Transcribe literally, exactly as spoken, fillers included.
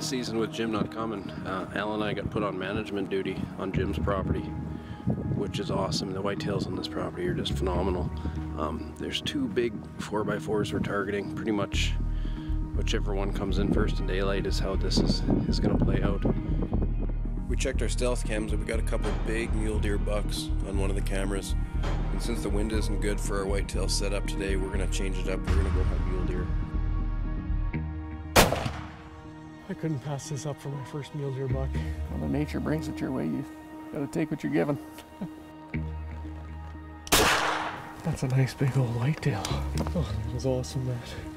this season with Jim not coming, uh, Al and I got put on management duty on Jim's property, which is awesome. The whitetails on this property are just phenomenal. Um, there's two big four by fours we're targeting. Pretty much whichever one comes in first in daylight is how this is, is going to play out. We checked our stealth cams and we got a couple big mule deer bucks on one of the cameras. And since the wind isn't good for our whitetail setup today, we're going to change it up. We're going to go hunt mule deer. I couldn't pass this up for my first mule deer buck. Well, the nature brings it your way. You gotta take what you're given. That's a nice big old whitetail. Oh, that was awesome, man.